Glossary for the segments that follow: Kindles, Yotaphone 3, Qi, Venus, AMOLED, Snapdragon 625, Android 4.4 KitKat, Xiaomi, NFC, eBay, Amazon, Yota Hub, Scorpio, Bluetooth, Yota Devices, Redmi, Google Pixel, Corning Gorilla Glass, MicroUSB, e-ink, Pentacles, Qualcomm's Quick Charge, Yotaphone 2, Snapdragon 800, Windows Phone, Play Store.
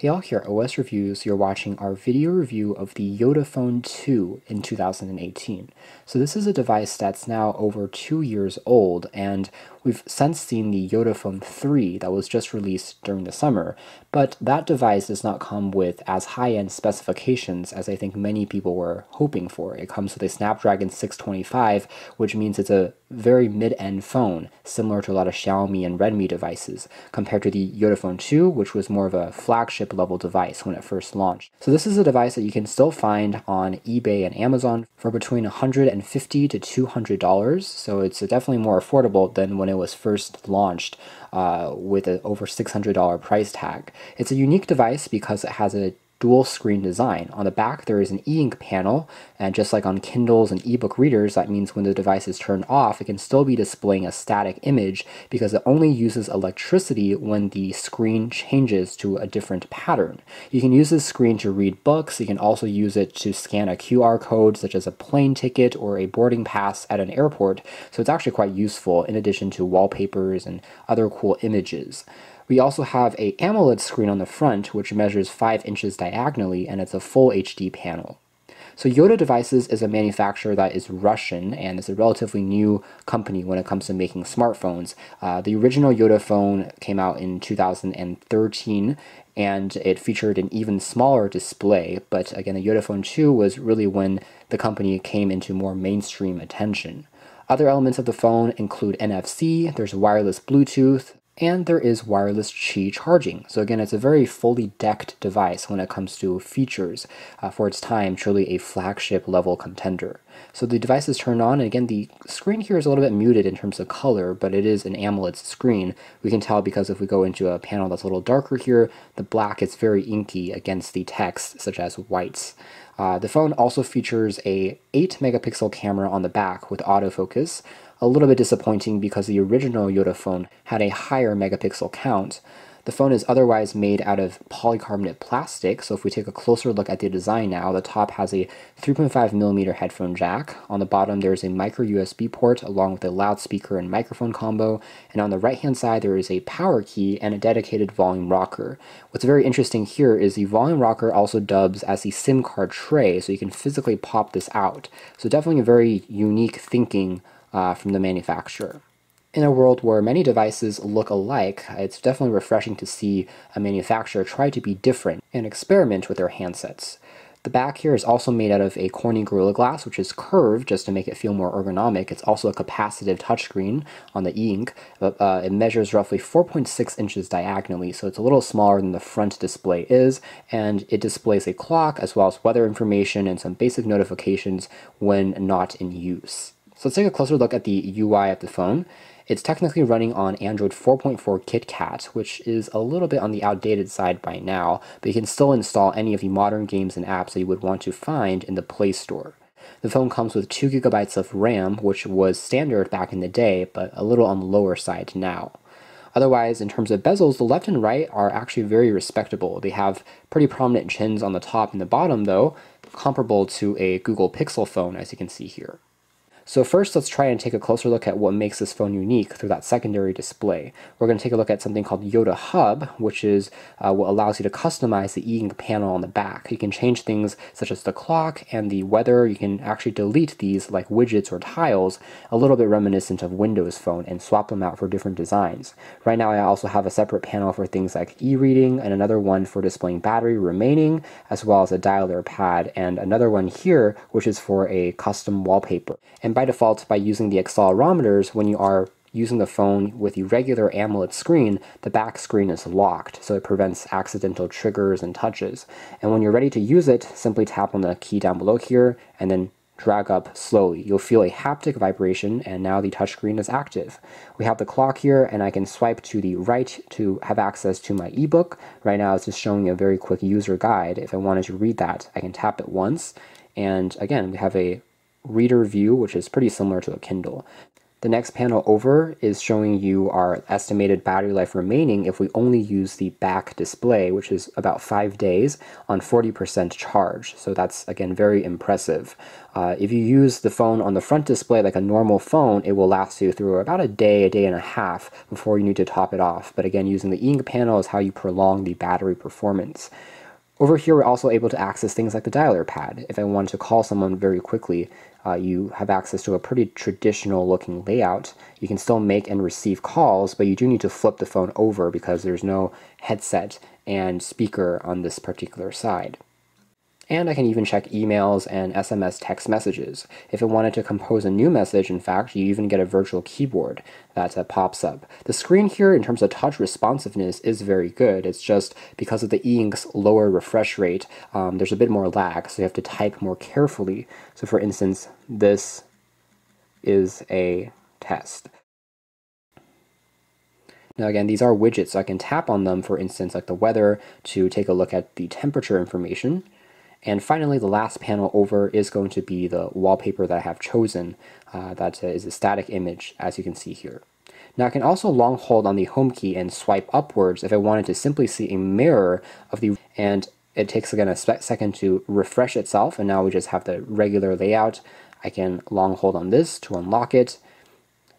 Hey all, here at OS Reviews, you're watching our video review of the Yotaphone 2 in 2018. So this is a device that's now over 2 years old, and we've since seen the Yotaphone 3 that was just released during the summer, but that device does not come with as high-end specifications as I think many people were hoping for. It comes with a Snapdragon 625, which means it's a very mid-end phone, similar to a lot of Xiaomi and Redmi devices, compared to the Yotaphone 2, which was more of a flagship level device when it first launched. So this is a device that you can still find on eBay and Amazon for between $150 to $200, so it's definitely more affordable than when it was first launched with an over $600 price tag. It's a unique device because it has a dual screen design. On the back there is an e-ink panel, and just like on Kindles and ebook readers, that means when the device is turned off, it can still be displaying a static image because it only uses electricity when the screen changes to a different pattern. You can use this screen to read books. You can also use it to scan a QR code such as a plane ticket or a boarding pass at an airport, so it's actually quite useful in addition to wallpapers and other cool images. We also have an AMOLED screen on the front, which measures 5 inches diagonally, and it's a full HD panel. So Yota Devices is a manufacturer that is Russian, and it's a relatively new company when it comes to making smartphones. The original Yota phone came out in 2013, and it featured an even smaller display, but again, the Yotaphone 2 was really when the company came into more mainstream attention. Other elements of the phone include NFC, there's wireless Bluetooth, and there is wireless Qi charging. So again, it's a very fully decked device when it comes to features. For its time, truly a flagship level contender. So the device is turned on, and again, the screen here is a little bit muted in terms of color, but it is an AMOLED screen. We can tell because if we go into a panel that's a little darker here, the black is very inky against the text, such as whites. The phone also features a 8-megapixel camera on the back with autofocus. A little bit disappointing because the original Yota phone had a higher megapixel count. The phone is otherwise made out of polycarbonate plastic, so if we take a closer look at the design now, the top has a 3.5mm headphone jack. On the bottom there is a micro USB port along with a loudspeaker and microphone combo, and on the right hand side there is a power key and a dedicated volume rocker. What's very interesting here is the volume rocker also dubs as the SIM card tray, so you can physically pop this out. So definitely a very unique thinking from the manufacturer. In a world where many devices look alike, it's definitely refreshing to see a manufacturer try to be different and experiment with their handsets. The back here is also made out of a Corning Gorilla Glass, which is curved just to make it feel more ergonomic. It's also a capacitive touchscreen on the e-ink, but it measures roughly 4.6 inches diagonally, so it's a little smaller than the front display is, and it displays a clock as well as weather information and some basic notifications when not in use. So let's take a closer look at the UI of the phone. It's technically running on Android 4.4 KitKat, which is a little bit on the outdated side by now, but you can still install any of the modern games and apps that you would want to find in the Play Store. The phone comes with 2 GB of RAM, which was standard back in the day, but a little on the lower side now. Otherwise, in terms of bezels, the left and right are actually very respectable. They have pretty prominent chins on the top and the bottom though, comparable to a Google Pixel phone as you can see here. So first, let's try and take a closer look at what makes this phone unique through that secondary display. We're going to take a look at something called Yota Hub, which is what allows you to customize the e-ink panel on the back. You can change things such as the clock and the weather. You can actually delete these like widgets or tiles, a little bit reminiscent of Windows Phone, and swap them out for different designs. Right now, I also have a separate panel for things like e-reading and another one for displaying battery remaining, as well as a dialer pad, and another one here, which is for a custom wallpaper. And by default, by using the accelerometers, when you are using the phone with the regular AMOLED screen, the back screen is locked, so it prevents accidental triggers and touches. And when you're ready to use it, simply tap on the key down below here and then drag up slowly. You'll feel a haptic vibration, and now the touchscreen is active. We have the clock here, and I can swipe to the right to have access to my ebook. Right now, it's just showing a very quick user guide. If I wanted to read that, I can tap it once, and again, we have a reader view, which is pretty similar to a Kindle. The next panel over is showing you our estimated battery life remaining if we only use the back display, which is about 5 days on 40% charge. So that's, again, very impressive. If you use the phone on the front display like a normal phone, it will last you through about a day and a half before you need to top it off. But again, using the ink panel is how you prolong the battery performance. Over here, we're also able to access things like the dialer pad. If I wanted to call someone very quickly, you have access to a pretty traditional looking layout. You can still make and receive calls, but you do need to flip the phone over because there's no headset and speaker on this particular side. And I can even check emails and SMS text messages. If I wanted to compose a new message, in fact, you even get a virtual keyboard that pops up. The screen here, in terms of touch responsiveness, is very good. It's just because of the e-ink's lower refresh rate, there's a bit more lag, so you have to type more carefully. So for instance, this is a test. Now again, these are widgets, so I can tap on them, for instance, like the weather, to take a look at the temperature information. And finally, the last panel over is going to be the wallpaper that I have chosen. That is a static image, as you can see here. Now I can also long hold on the home key and swipe upwards if I wanted to simply see a mirror of the... And it takes, again, a second to refresh itself, and now we just have the regular layout. I can long hold on this to unlock it,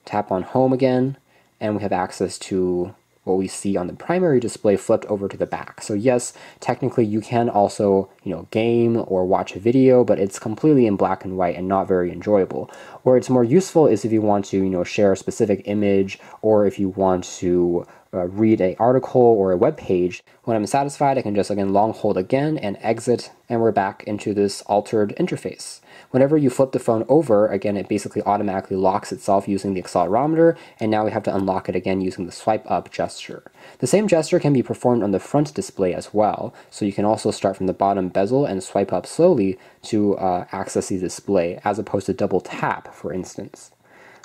tap on home again, and we have access to what we see on the primary display flipped over to the back. So yes, technically you can also, game or watch a video, but it's completely in black and white and not very enjoyable. Where it's more useful is if you want to, share a specific image, or if you want to read an article or a web page. When I'm satisfied, I can just, again, long hold again and exit, and we're back into this altered interface. Whenever you flip the phone over, again, it basically automatically locks itself using the accelerometer, and now we have to unlock it again using the swipe up gesture. The same gesture can be performed on the front display as well, so you can also start from the bottom bezel and swipe up slowly to access the display, as opposed to double tap, for instance.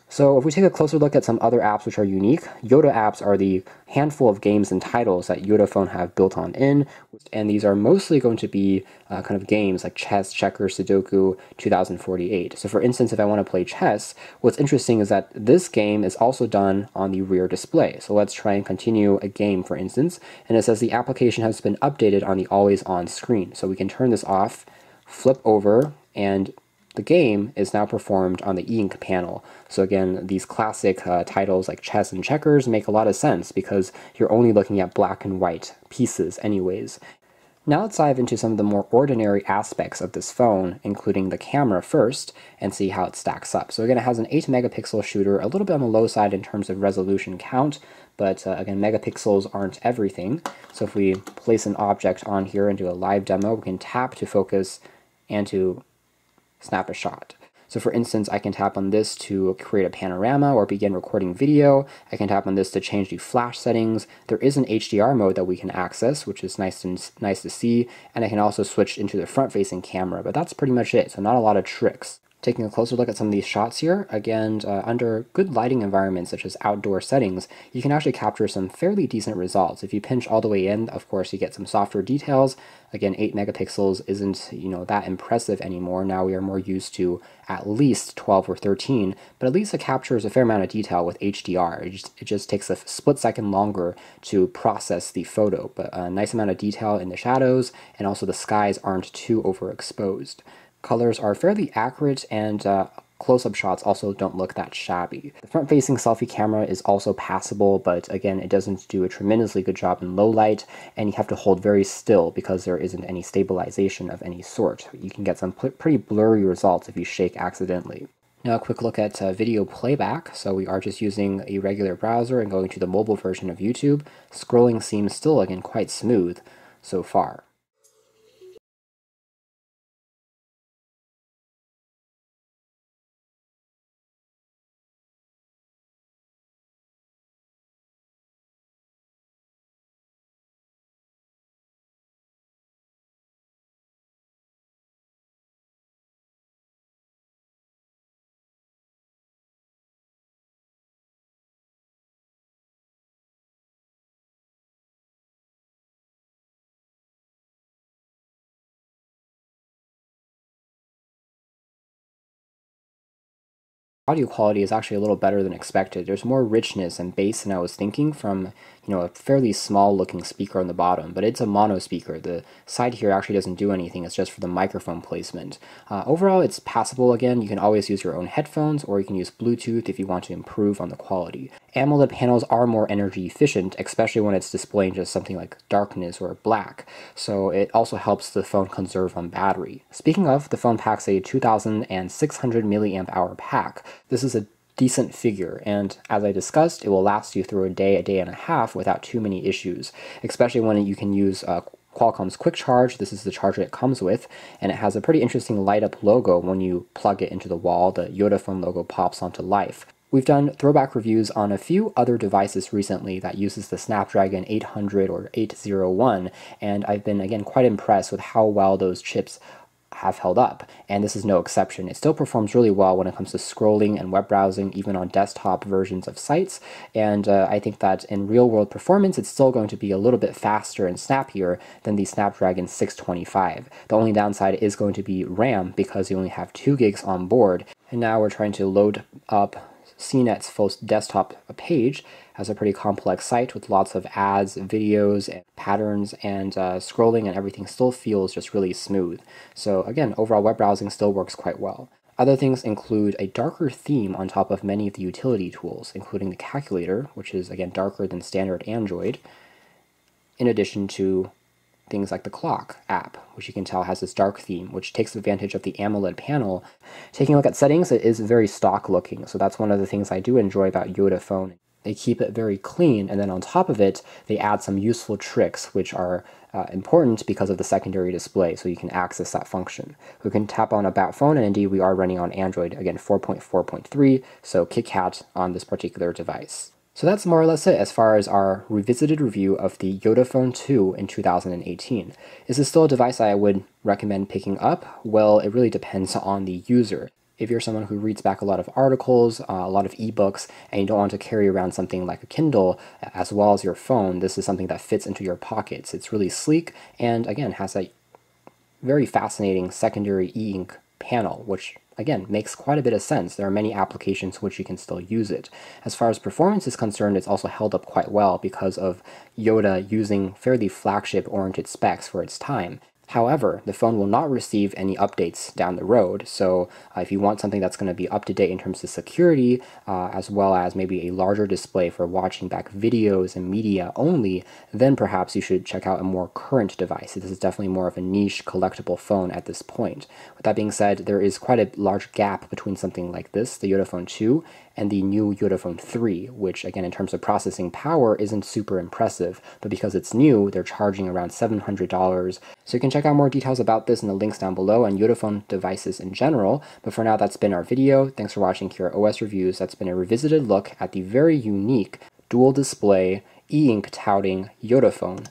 So if we take a closer look at some other apps which are unique, Yota apps are the handful of games and titles that Yotaphone have built on in, and these are mostly going to be kind of games like chess, checkers, Sudoku, 2048. So for instance, if I want to play chess, what's interesting is that this game is also done on the rear display. So let's try and continue a game, for instance, and it says the application has been updated on the always-on screen. So we can turn this off, flip over, and the game is now performed on the e-ink panel. So again, these classic titles like chess and checkers make a lot of sense because you're only looking at black and white pieces anyways. Now let's dive into some of the more ordinary aspects of this phone, including the camera first, and see how it stacks up. So again, it has an 8 megapixel shooter, a little bit on the low side in terms of resolution count, but again, megapixels aren't everything. So if we place an object on here and do a live demo, we can tap to focus and to snap a shot. So for instance, I can tap on this to create a panorama or begin recording video. I can tap on this to change the flash settings. There is an HDR mode that we can access, which is nice to see. And I can also switch into the front-facing camera, but that's pretty much it. So not a lot of tricks. Taking a closer look at some of these shots here, again, under good lighting environments such as outdoor settings, you can actually capture some fairly decent results. If you pinch all the way in, of course, you get some softer details. Again, 8 megapixels isn't, that impressive anymore. Now we are more used to at least 12 or 13, but at least it captures a fair amount of detail with HDR. It just takes a split second longer to process the photo, but a nice amount of detail in the shadows, and also the skies aren't too overexposed. Colors are fairly accurate, and close-up shots also don't look that shabby. The front-facing selfie camera is also passable, but again, it doesn't do a tremendously good job in low light, and you have to hold very still because there isn't any stabilization of any sort. You can get some pretty blurry results if you shake accidentally. Now a quick look at video playback. So we are just using a regular browser and going to the mobile version of YouTube. Scrolling seems still, again, quite smooth so far. Audio quality is actually a little better than expected. There's more richness and bass than I was thinking from, you know, a fairly small looking speaker on the bottom, but it's a mono speaker. The side here actually doesn't do anything, it's just for the microphone placement. Overall, it's passable again. You can always use your own headphones or you can use Bluetooth if you want to improve on the quality. AMOLED panels are more energy efficient, especially when it's displaying just something like darkness or black, so it also helps the phone conserve on battery. Speaking of, the phone packs a 2,600 mAh pack. This is a decent figure, and as I discussed, it will last you through a day and a half without too many issues, especially when you can use Qualcomm's Quick Charge. This is the charger it comes with, and it has a pretty interesting light-up logo. When you plug it into the wall, the Yotaphone logo pops onto life. We've done throwback reviews on a few other devices recently that uses the Snapdragon 800 or 801, and I've been, again, quite impressed with how well those chips have held up, and this is no exception. It still performs really well when it comes to scrolling and web browsing, even on desktop versions of sites, and I think that in real-world performance, it's still going to be a little bit faster and snappier than the Snapdragon 625. The only downside is going to be RAM, because you only have 2 gigs on board, and now we're trying to load up CNET's full desktop page. Has a pretty complex site with lots of ads, videos, and patterns, and scrolling and everything still feels just really smooth. So again, overall web browsing still works quite well. Other things include a darker theme on top of many of the utility tools, including the calculator, which is again darker than standard Android, in addition to things like the clock app, which you can tell has this dark theme, which takes advantage of the AMOLED panel. Taking a look at settings, it is very stock looking, so that's one of the things I do enjoy about Yotaphone. They keep it very clean, and then on top of it, they add some useful tricks, which are important because of the secondary display, so you can access that function. We can tap on About Phone, and indeed we are running on Android, again 4.4.3, so KitKat on this particular device. So that's more or less it as far as our revisited review of the Yotaphone 2 in 2018. Is this still a device I would recommend picking up? Well, it really depends on the user. If you're someone who reads back a lot of articles, a lot of ebooks, and you don't want to carry around something like a Kindle as well as your phone, this is something that fits into your pockets. It's really sleek and, again, has a very fascinating secondary e-ink panel, which, again, makes quite a bit of sense. There are many applications which you can still use it. As far as performance is concerned, it's also held up quite well because of Yota using fairly flagship-oriented specs for its time. However, the phone will not receive any updates down the road, so if you want something that's going to be up to date in terms of security, as well as maybe a larger display for watching back videos and media only, then perhaps you should check out a more current device. This is definitely more of a niche collectible phone at this point. With that being said, there is quite a large gap between something like this, the Yotaphone 2, and the new Yotaphone 3, which again in terms of processing power isn't super impressive, but because it's new, they're charging around $700. So you can check out more details about this in the links down below and Yotaphone devices in general. But for now, that's been our video. Thanks for watching Qi OS Reviews. That's been a revisited look at the very unique dual display e-ink touting Yotaphone.